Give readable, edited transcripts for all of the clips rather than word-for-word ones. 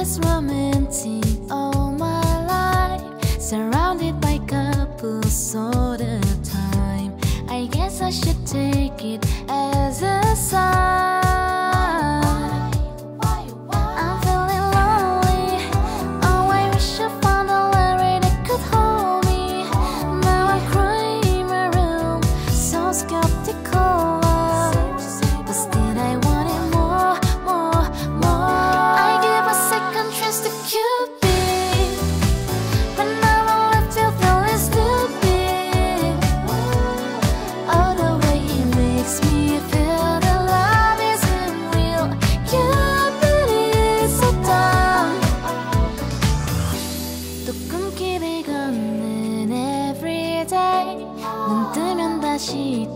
was romancing all my life, surrounded by couples all the time. I guess I should take it as a sign.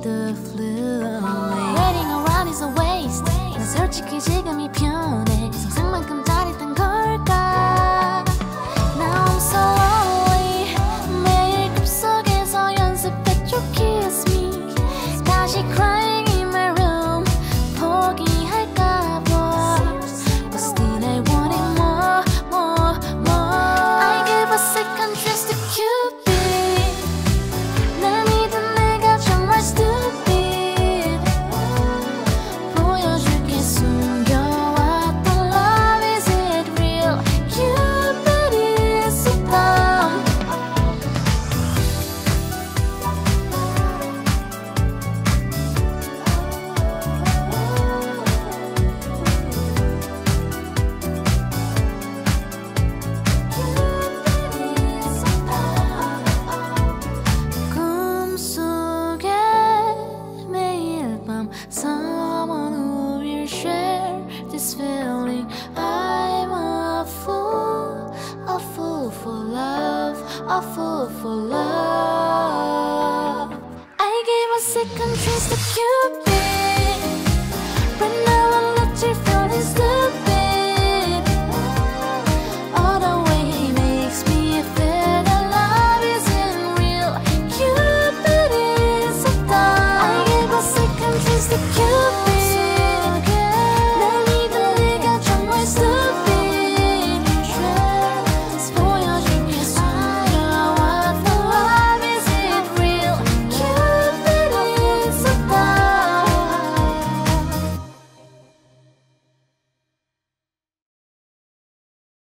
The flew away. Waiting around is a waste. 난 솔직히 지금이 편해. 상상만큼 짜릿한 걸까? Now I'm so lonely. 매일 꿈속에서 연습해 to kiss me. 다시 crying in my room. 포기할까 봐. But still I want it more, more, more. I give a second chance to Cupid. A fool for love. I gave a second chance to Cupid.